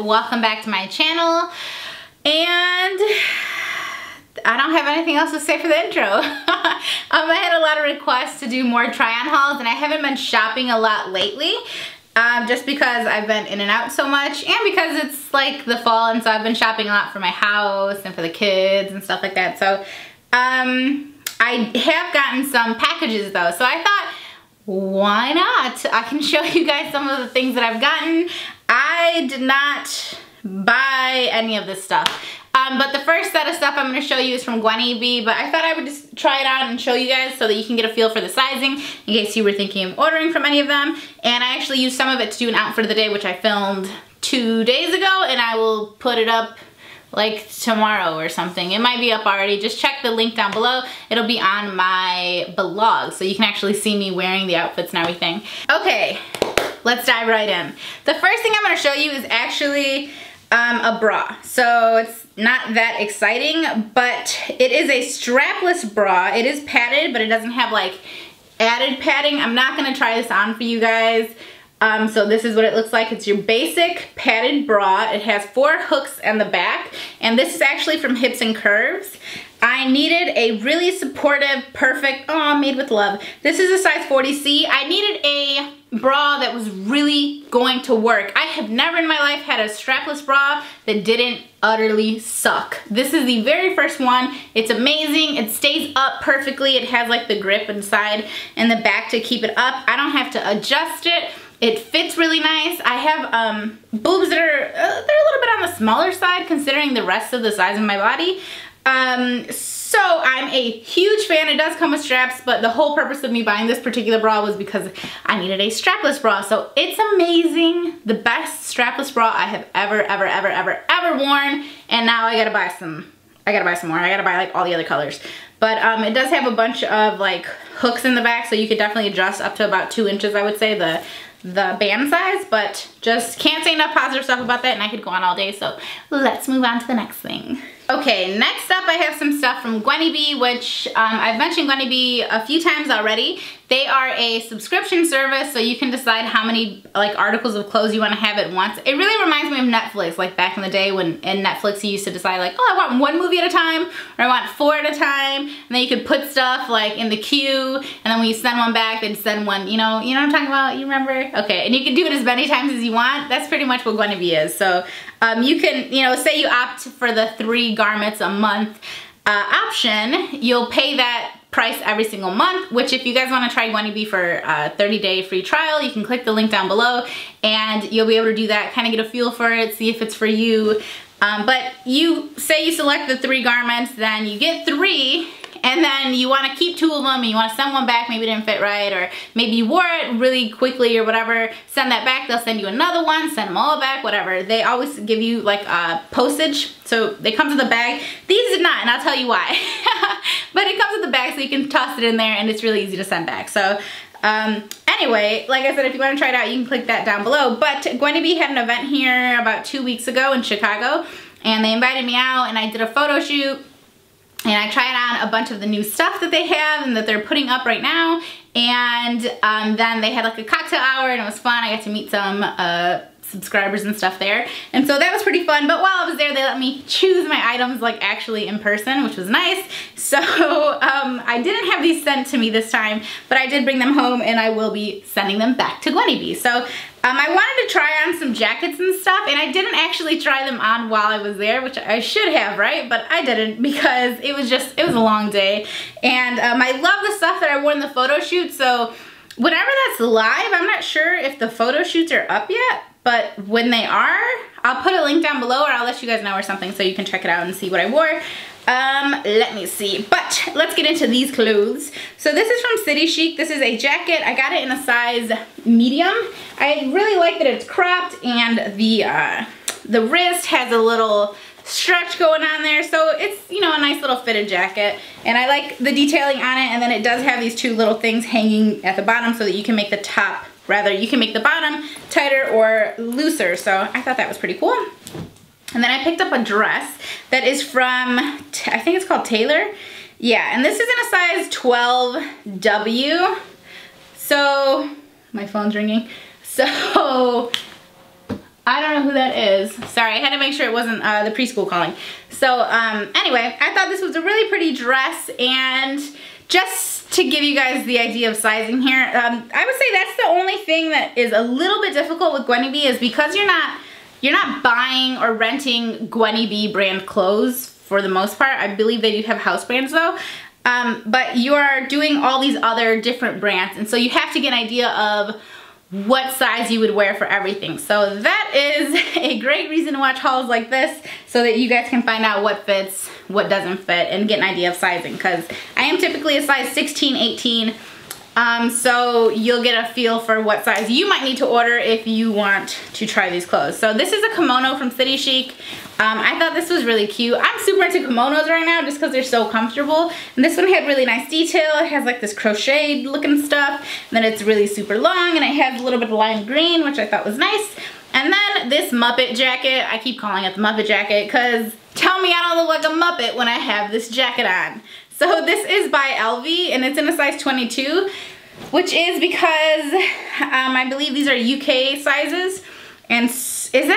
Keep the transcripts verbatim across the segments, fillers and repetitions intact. welcome back to my channel. And I don't have anything else to say for the intro. um, I had a lot of requests to do more try-on hauls, and I haven't been shopping a lot lately, um, just because I've been in and out so much, and because it's like the fall, and so I've been shopping a lot for my house and for the kids and stuff like that. So um, I have gotten some packages though, so I thought, why not? I can show you guys some of the things that I've gotten. I did not buy any of this stuff. Um, but the first set of stuff I'm going to show you is from Gwynnie Bee, but I thought I would just try it out and show you guys so that you can get a feel for the sizing in case you were thinking of ordering from any of them. And I actually used some of it to do an outfit of the day, which I filmed two days ago, and I will put it up like tomorrow or something. It might be up already. Just check the link down below. It'll be on my blog, so you can actually see me wearing the outfits and everything. Okay, let's dive right in. The first thing I'm going to show you is actually um, a bra. So it's not that exciting, but it is a strapless bra. It is padded, but it doesn't have like added padding. I'm not gonna try this on for you guys. Um, so this is what it looks like. It's your basic padded bra. It has four hooks on the back, and this is actually from Hips and Curves. I needed a really supportive, perfect, oh, made with love. This is a size forty C. I needed a bra that was really going to work. I have never in my life had a strapless bra that didn't utterly suck. This is the very first one. It's amazing. It stays up perfectly. It has like the grip inside and the back to keep it up. I don't have to adjust it. It fits really nice. I have um, boobs that are uh, they're a little bit on the smaller side considering the rest of the size of my body. Um, so I'm a huge fan. It does come with straps, but the whole purpose of me buying this particular bra was because I needed a strapless bra. So it's amazing. The best strapless bra I have ever, ever, ever, ever, ever worn. And now I gotta buy some, I gotta buy some more. I gotta buy like all the other colors. But um, it does have a bunch of like hooks in the back, so you could definitely adjust up to about two inches, I would say, the the band size, but just can't say enough positive stuff about that, and I could go on all day, so let's move on to the next thing. Okay, next up I have some stuff from Gwynnie Bee, which um, I've mentioned Gwynnie Bee a few times already. They are a subscription service, so you can decide how many like articles of clothes you want to have at once. It really reminds me of Netflix, like back in the day when in Netflix you used to decide like, oh, I want one movie at a time, or I want four at a time, and then you could put stuff like in the queue, and then when you send one back, they'd send one, you know, you know what I'm talking about, you remember? Okay, and you can do it as many times as you want. That's pretty much what Gwynnie Bee is. So um, you can, you know, say you opt for the three garments a month uh, option, you'll pay that price every single month, which if you guys want to try Gwynnie Bee for a thirty day free trial, you can click the link down below and you'll be able to do that, kind of get a feel for it, see if it's for you. Um, but you say you select the three garments, then you get three, and then you want to keep two of them and you want to send one back, maybe it didn't fit right, or maybe you wore it really quickly or whatever, send that back, they'll send you another one, send them all back, whatever. They always give you like a postage, so they come to the bag. These did not, and I'll tell you why. But it comes with the bag, so you can toss it in there and it's really easy to send back. So um, anyway, like I said, if you want to try it out, you can click that down below. But Gwynnie Bee had an event here about two weeks ago in Chicago, and they invited me out and I did a photo shoot. And I tried on a bunch of the new stuff that they have and that they're putting up right now. And um, then they had like a cocktail hour, and it was fun. I got to meet some uh, subscribers and stuff there. And so that was pretty fun. But while I was there, they let me choose my items like actually in person, which was nice. So um, I didn't have these sent to me this time, but I did bring them home and I will be sending them back to Gwynnie Bee. So Um, I wanted to try on some jackets and stuff, and I didn't actually try them on while I was there, which I should have, right? But I didn't because it was just, it was a long day. And um, I love the stuff that I wore in the photo shoot, so whenever that's live, I'm not sure if the photo shoots are up yet, but when they are, I'll put a link down below or I'll let you guys know or something so you can check it out and see what I wore. Um, let me see, but let's get into these clothes. So this is from City Chic. This is a jacket. I got it in a size medium. I really like that it's cropped, and the, uh, the wrist has a little stretch going on there. So it's, you know, a nice little fitted jacket, and I like the detailing on it. And then it does have these two little things hanging at the bottom so that you can make the top, rather you can make the bottom tighter or looser. So I thought that was pretty cool. And then I picked up a dress that is from, I think it's called Taylor. Yeah, and this is in a size twelve W. So, my phone's ringing. So, I don't know who that is. Sorry, I had to make sure it wasn't uh, the preschool calling. So um, anyway, I thought this was a really pretty dress, and just to give you guys the idea of sizing here, um, I would say that's the only thing that is a little bit difficult with Gwynnie Bee is because you're not you're not buying or renting Gwynnie Bee brand clothes for the most part. I believe they do have house brands though. Um, but you are doing all these other different brands, and so you have to get an idea of what size you would wear for everything. So that is a great reason to watch hauls like this, so that you guys can find out what fits, what doesn't fit, and get an idea of sizing, because I am typically a size sixteen, eighteen, um, so you'll get a feel for what size you might need to order if you want to try these clothes. So this is a kimono from City Chic. Um, I thought this was really cute. I'm super into kimonos right now just because they're so comfortable. And this one had really nice detail. It has like this crocheted looking stuff. And then it's really super long, and it has a little bit of lime green, which I thought was nice. And then this Muppet jacket. I keep calling it the Muppet jacket because tell me I don't look like a Muppet when I have this jacket on. So this is by L V, and it's in a size twenty-two, which is because um, I believe these are U K sizes. And is that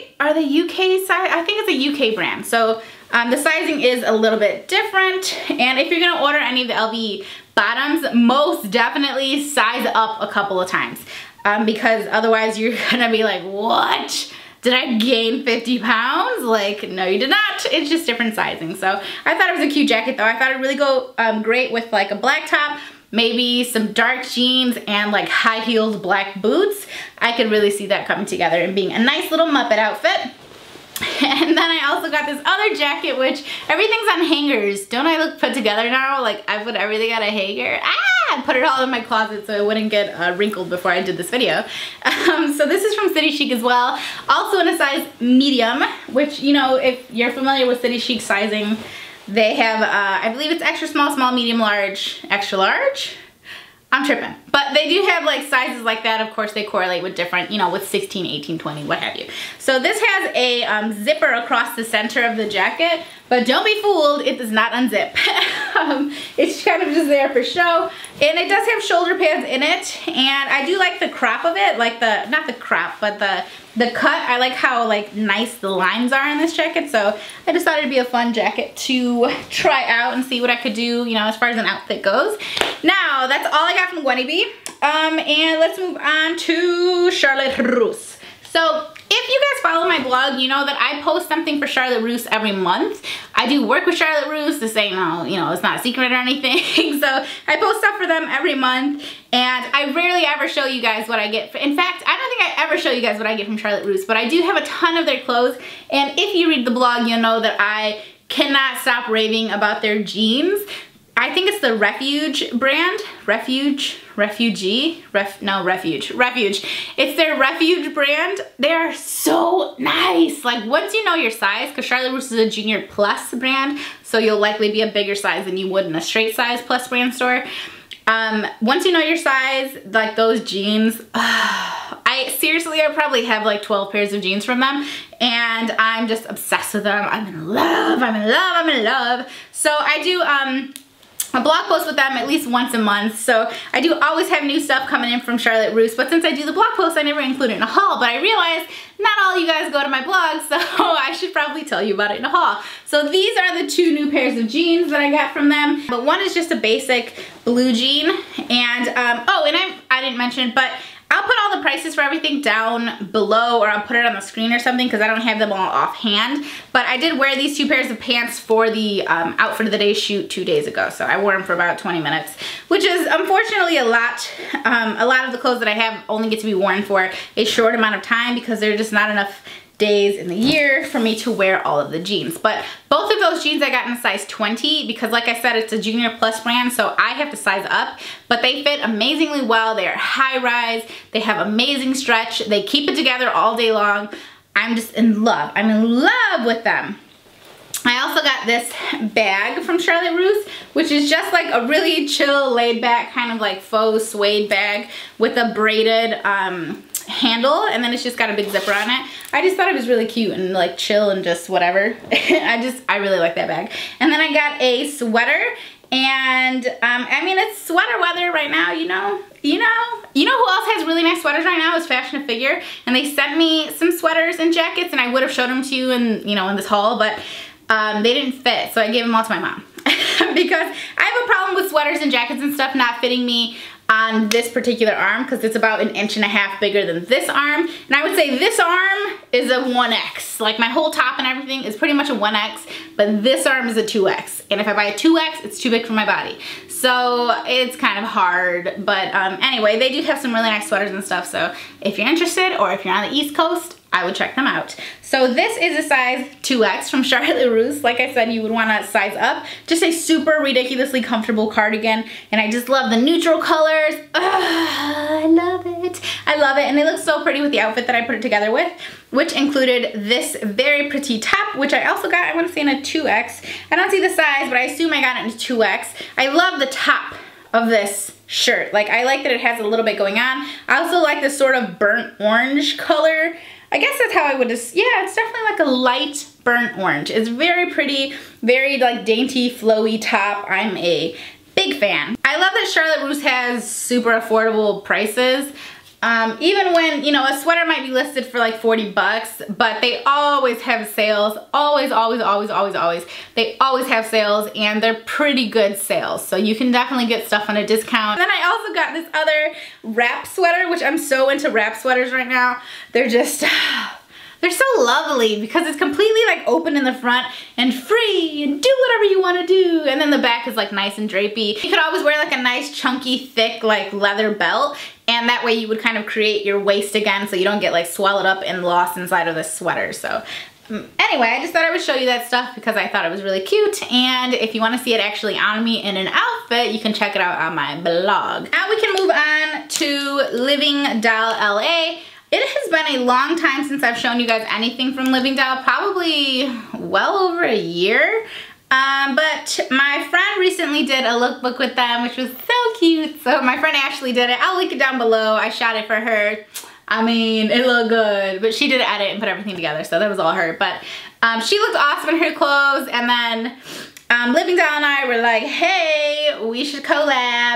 right? Are the U K size? I think it's a U K brand. So um, the sizing is a little bit different. And if you're gonna order any of the L V bottoms, most definitely size up a couple of times. Um, because otherwise you're gonna be like, what? Did I gain fifty pounds? Like, no you did not. It's just different sizing. So I thought it was a cute jacket though. I thought it'd really go um, great with like a black top, maybe some dark jeans, and like high-heeled black boots. I could really see that coming together and being a nice little Muppet outfit. And then I also got this other jacket, which everything's on hangers. Don't I look put together now? Like I put everything on a hanger. Ah! I put it all in my closet so it wouldn't get uh, wrinkled before I did this video. Um, so this is from City Chic as well. Also in a size medium, which, you know, if you're familiar with City Chic sizing, they have, uh, I believe it's extra small, small, medium, large, extra large. I'm tripping. But they do have like sizes like that. Of course, they correlate with different, you know, with sixteen, eighteen, twenty, what have you. So this has a um, zipper across the center of the jacket, but don't be fooled, it does not unzip. um, it's kind of just there for show. And it does have shoulder pads in it. And I do like the crop of it, like the, not the crop, but the, the cut. I like how like nice the lines are in this jacket. So I just thought it'd be a fun jacket to try out and see what I could do, you know, as far as an outfit goes. Now, that's all I got from Gwynnie Bee. Um, and let's move on to Charlotte Russe. So if you guys follow my blog, you know that I post something for Charlotte Russe every month. I do work with Charlotte Russe. This ain't no, you know, it's not a secret or anything. So I post stuff for them every month, and I rarely ever show you guys what I get. In fact, I don't think I ever show you guys what I get from Charlotte Russe, but I do have a ton of their clothes. And if you read the blog, you'll know that I cannot stop raving about their jeans. I think it's the Refuge brand, Refuge, Refugee, Ref, no, Refuge, Refuge. It's their Refuge brand. They are so nice. Like once you know your size, because Charlotte Russe is a junior plus brand, so you'll likely be a bigger size than you would in a straight size plus brand store. Um, once you know your size, like those jeans, uh, I seriously, I probably have like twelve pairs of jeans from them, and I'm just obsessed with them. I'm in love, I'm in love, I'm in love. So I do, um, a blog post with them at least once a month, so I do always have new stuff coming in from Charlotte Russe. But since I do the blog post, I never include it in a haul, but I realized not all you guys go to my blog, so I should probably tell you about it in a haul. So these are the two new pairs of jeans that I got from them, but one is just a basic blue jean, and um, oh, and I, I didn't mention, but I'll put all the prices for everything down below, or I'll put it on the screen or something because I don't have them all offhand. But I did wear these two pairs of pants for the um, outfit of the day shoot two days ago, so I wore them for about twenty minutes, which is unfortunately a lot. Um, a lot of the clothes that I have only get to be worn for a short amount of time because there are just not enough days in the year for me to wear all of the jeans. But both of those jeans I got in a size twenty because like I said, it's a junior plus brand, so I have to size up, but they fit amazingly well. They are high rise, they have amazing stretch, they keep it together all day long. I'm just in love, I'm in love with them. I also got this bag from Charlotte Russe, which is just like a really chill, laid back, kind of like faux suede bag with a braided um, handle, and then it's just got a big zipper on it. I just thought it was really cute and like chill and just whatever. I just, I really like that bag. And then I got a sweater, And um, I mean, it's sweater weather right now, you know? You know? You know who else has really nice sweaters right now is Fashion and Figure. And they sent me some sweaters and jackets, and I would have showed them to you in, you know, in this haul, but um, they didn't fit, so I gave them all to my mom. Because I have a problem with sweaters and jackets and stuff not fitting me on this particular arm, because it's about an inch and a half bigger than this arm. And I would say this arm is a one X. Like, my whole top and everything is pretty much a one X, but this arm is a two X. And if I buy a two X, it's too big for my body. So it's kind of hard, but um, anyway, they do have some really nice sweaters and stuff. So if you're interested, or if you're on the East Coast, I would check them out. So this is a size two X from Charlotte Russe. Like I said, you would want to size up. Just a super ridiculously comfortable cardigan. And I just love the neutral colors. Ugh, I love it. I love it. And they look so pretty with the outfit that I put it together with, which included this very pretty top, which I also got, I want to say, in a two X. I don't see the size, but I assume I got it in a two X. I love the top of this shirt. Like, I like that it has a little bit going on. I also like this sort of burnt orange color. I guess that's how I would just, yeah, it's definitely like a light burnt orange. It's very pretty, very like dainty, flowy top. I'm a big fan. I love that Charlotte Russe has super affordable prices. Um, even when, you know, a sweater might be listed for like forty bucks, but they always have sales. Always, always, always, always, always. They always have sales, and they're pretty good sales. So you can definitely get stuff on a discount. And then I also got this other wrap sweater, which I'm so into wrap sweaters right now. They're just, they're so lovely because it's completely like open in the front and free and do whatever you want to do. And then the back is like nice and drapey. You could always wear like a nice chunky, thick like leather belt. And that way you would kind of create your waist again so you don't get like swallowed up and lost inside of the sweater. So anyway, I just thought I would show you that stuff because I thought it was really cute. And if you want to see it actually on me in an outfit, you can check it out on my blog. Now we can move on to Living Doll L A. It has been a long time since I've shown you guys anything from Living Doll, probably well over a year. Um, but my friend recently did a lookbook with them, which was so cute. So my friend Ashley did it. I'll link it down below. I shot it for her. I mean, it looked good, but she did edit and put everything together, so that was all her. But um, she looked awesome in her clothes, and then um, Living Doll and I were like, hey, we should collab.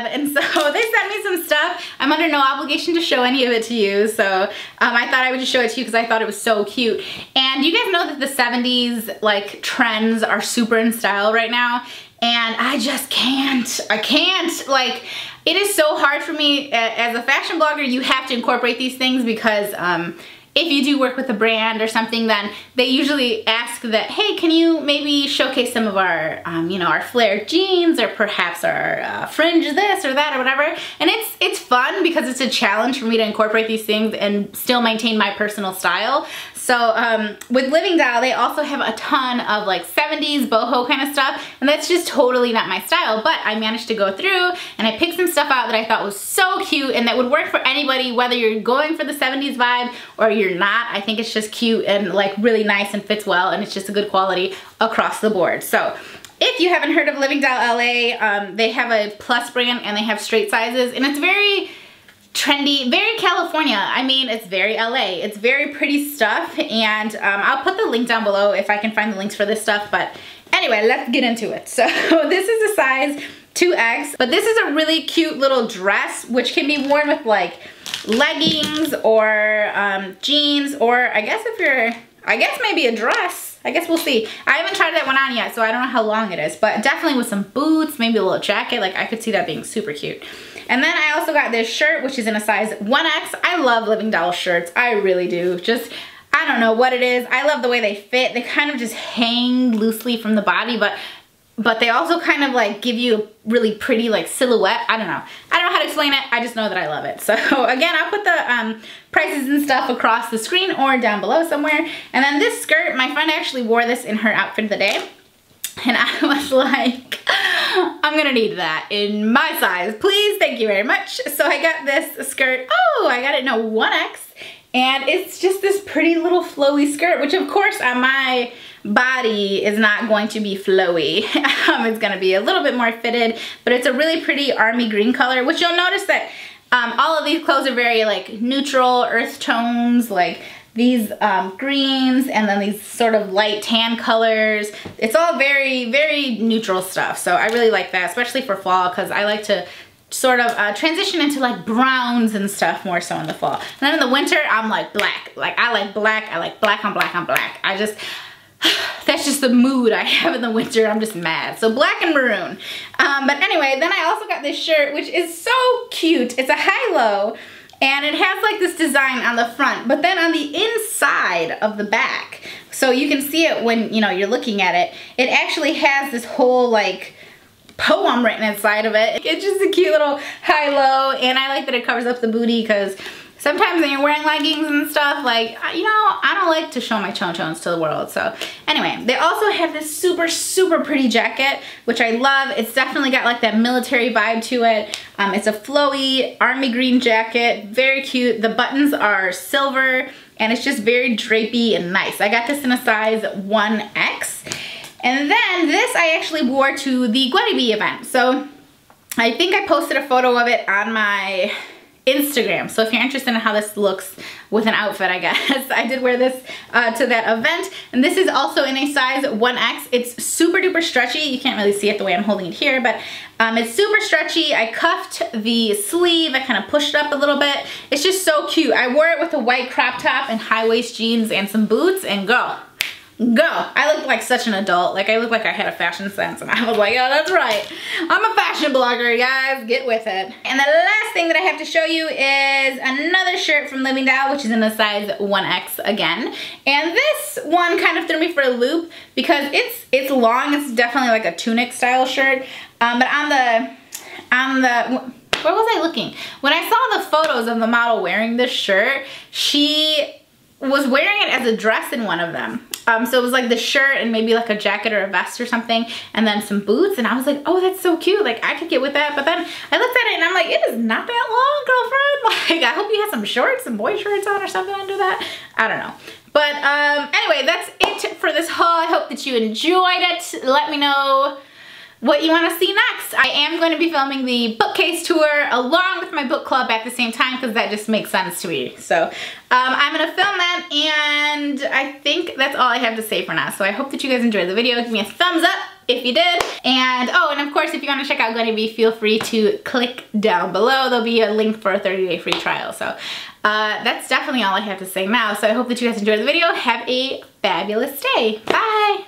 And so they sent me some stuff. I'm under no obligation to show any of it to you, so um, I thought I would just show it to you because I thought it was so cute. And you guys know that the seventies like trends are super in style right now, and I just can't, I can't, like, it is so hard for me as a fashion blogger. You have to incorporate these things because um, if you do work with a brand or something, then they usually ask that, hey, can you maybe showcase some of our, um, you know, our flared jeans, or perhaps our uh, fringe this or that or whatever. And it's it's fun because it's a challenge for me to incorporate these things and still maintain my personal style. So um, with Living Doll, they also have a ton of like seventies boho kind of stuff, and that's just totally not my style. But I managed to go through and I picked some stuff out that I thought was so cute and that would work for anybody, whether you're going for the seventies vibe or you're You're not. I think it's just cute and like really nice and fits well, and it's just a good quality across the board. So if you haven't heard of Living Doll L A, um, they have a plus brand and they have straight sizes, and it's very trendy, very California. I mean, it's very L A. It's very pretty stuff, and um, I'll put the link down below if I can find the links for this stuff. But anyway, let's get into it. So this is a size two X, but this is a really cute little dress which can be worn with like leggings or um, jeans, or I guess if you're, I guess maybe a dress. I guess we'll see. I haven't tried that one on yet, so I don't know how long it is, but definitely with some boots, maybe a little jacket. Like, I could see that being super cute. And then I also got this shirt, which is in a size one X. I love Living Doll shirts. I really do. Just, I don't know what it is. I love the way they fit. They kind of just hang loosely from the body, but But they also kind of like give you a really pretty like silhouette. I don't know. I don't know how to explain it. I just know that I love it. So again, I'll put the um, prices and stuff across the screen or down below somewhere. And then this skirt, my friend actually wore this in her outfit of the day. And I was like, I'm gonna need that in my size, please. Thank you very much. So I got this skirt. Oh, I got it in a one X. And it's just this pretty little flowy skirt, which of course on my body is not going to be flowy. um, it's gonna be a little bit more fitted, but it's a really pretty army green color, which you'll notice that um, all of these clothes are very like neutral earth tones, like these um, greens, and then these sort of light tan colors. It's all very, very neutral stuff. So I really like that, especially for fall, because I like to sort of uh, transition into like browns and stuff more so in the fall. And then in the winter, I'm like black. Like I like black, I like black on black on black. I just, that's just the mood I have in the winter. I'm just mad. So black and maroon. Um, but anyway, then I also got this shirt, which is so cute. It's a high-low. And it has like this design on the front, but then on the inside of the back, so you can see it when, you know, you're looking at it, it actually has this whole like poem written inside of it. It's just a cute little high-low, and I like that it covers up the booty, because sometimes when you're wearing leggings and stuff, like, you know, I don't like to show my chonchons to the world. So anyway, they also have this super, super pretty jacket, which I love. It's definitely got like that military vibe to it. Um, it's a flowy army green jacket, very cute. The buttons are silver, and it's just very drapey and nice. I got this in a size one X. And then this I actually wore to the Guaribi event. So I think I posted a photo of it on my Instagram, so if you're interested in how this looks with an outfit, I guess I did wear this uh, to that event, and this is also in a size one X. It's super duper stretchy. You can't really see it the way I'm holding it here, but um, it's super stretchy. I cuffed the sleeve, I kind of pushed it up a little bit. It's just so cute. I wore it with a white crop top and high waist jeans and some boots, and go Go! I look like such an adult. Like, I look like I had a fashion sense, and I was like, oh, that's right. I'm a fashion blogger, guys. Get with it. And the last thing that I have to show you is another shirt from Living Doll, which is in a size one X again. And this one kind of threw me for a loop because it's it's long. It's definitely like a tunic style shirt. Um, but on the on the where was I looking? When I saw the photos of the model wearing this shirt, she was wearing it as a dress in one of them. Um, so it was like the shirt and maybe like a jacket or a vest or something, and then some boots, and I was like, oh, that's so cute. Like, I could get with that. But then I looked at it and I'm like, it is not that long, girlfriend. Like, I hope you have some shorts, some boy shorts on or something under that. I don't know. But um, anyway, that's it for this haul. I hope that you enjoyed it. Let me know what you want to see next. I am going to be filming the bookcase tour along with my book club at the same time, because that just makes sense to me. So um, I'm going to film that, and I think that's all I have to say for now. So I hope that you guys enjoyed the video. Give me a thumbs up if you did. And oh, and of course, if you want to check out Gwynnie Bee, feel free to click down below. There'll be a link for a thirty day free trial. So uh, that's definitely all I have to say now. So I hope that you guys enjoyed the video. Have a fabulous day. Bye.